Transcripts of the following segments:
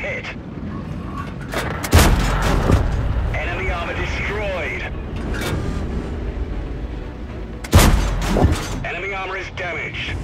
hit. Enemy armor destroyed. Enemy armor is damaged.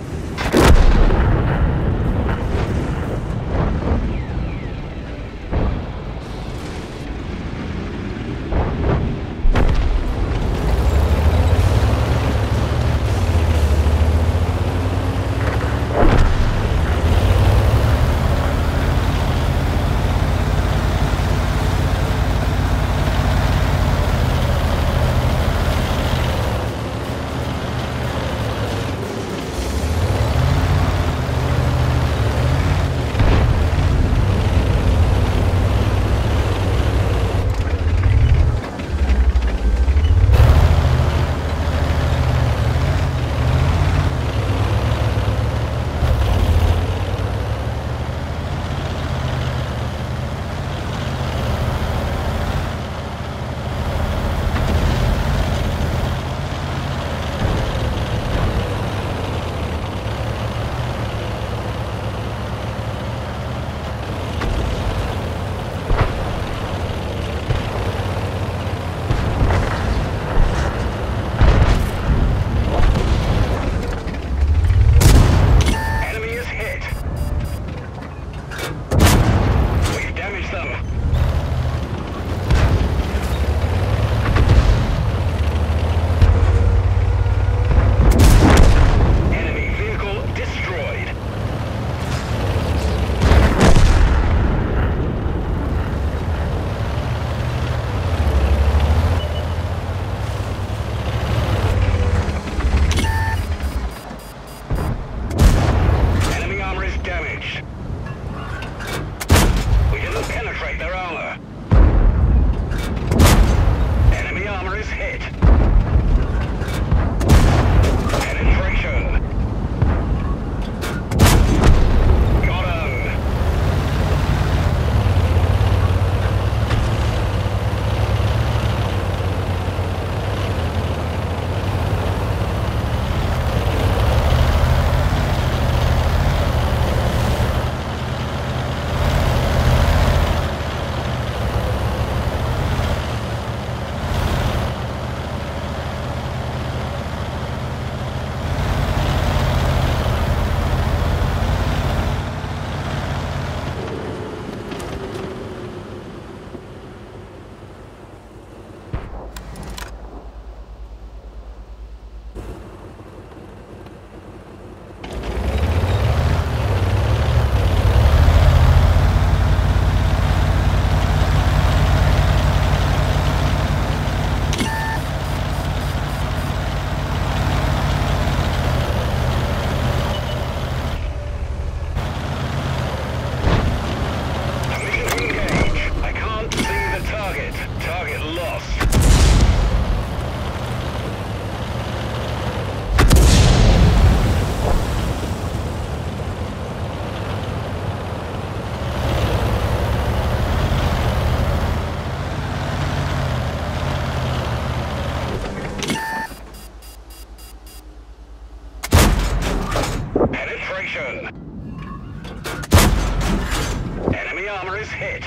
Enemy armor is hit.